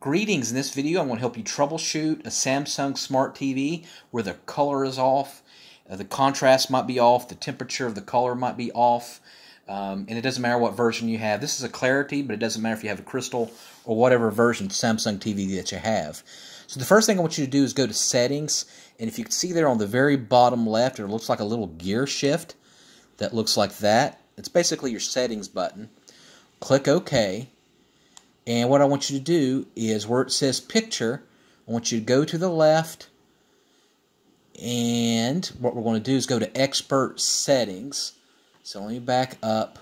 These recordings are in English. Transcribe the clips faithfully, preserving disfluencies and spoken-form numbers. Greetings. In this video, I'm going to help you troubleshoot a Samsung Smart T V where the color is off, uh, the contrast might be off, the temperature of the color might be off, um, and it doesn't matter what version you have. This is a Clarity, but it doesn't matter if you have a Crystal or whatever version Samsung T V that you have. So the first thing I want you to do is go to Settings, and if you can see there on the very bottom left, it looks like a little gear shift that looks like that. It's basically your Settings button. Click OK. And what I want you to do is where it says picture, I want you to go to the left, and what we're going to do is go to expert settings. So let me back up.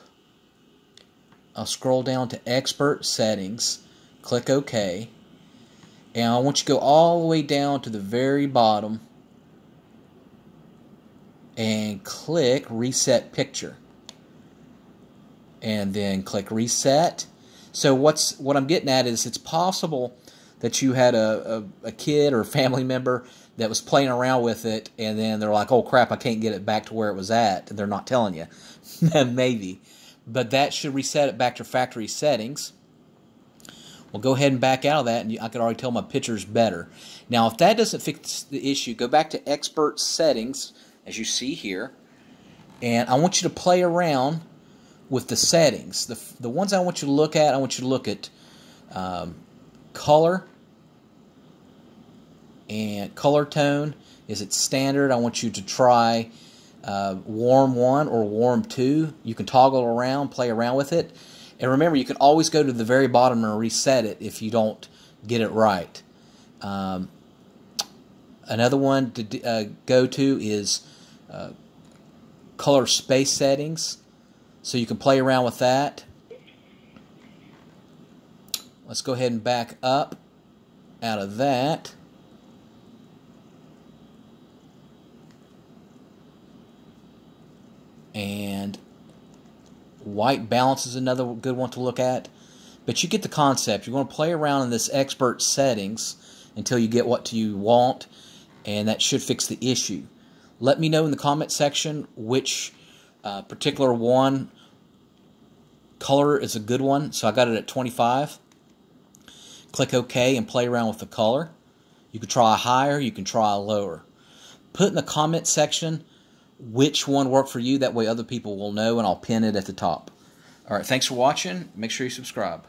I'll scroll down to expert settings, click OK, and I want you to go all the way down to the very bottom and click reset picture, and then click reset. So what's what I'm getting at is it's possible that you had a, a, a kid or a family member that was playing around with it, and then they're like, oh crap, I can't get it back to where it was at, and they're not telling you. Maybe. But that should reset it back to factory settings. We'll go ahead and back out of that, and I can already tell my picture's better. Now if that doesn't fix the issue, go back to expert settings, as you see here, and I want you to play around with the settings. The, the ones I want you to look at, I want you to look at um, color and color tone. Is it standard? I want you to try uh, warm one or warm two. You can toggle around, play around with it. And remember, you can always go to the very bottom and reset it if you don't get it right. Um, another one to uh, go to is uh, color space settings. So you can play around with that. Let's go ahead and back up out of that. And white balance is another good one to look at. But you get the concept. You're going to play around in this expert settings until you get what you want, and that should fix the issue. Let me know in the comment section which uh, particular one. Color is a good one, so I got it at twenty-five. Click OK and play around with the color. You can try a higher, you can try a lower. Put in the comment section which one worked for you, that way other people will know, and I'll pin it at the top. Alright, thanks for watching. Make sure you subscribe.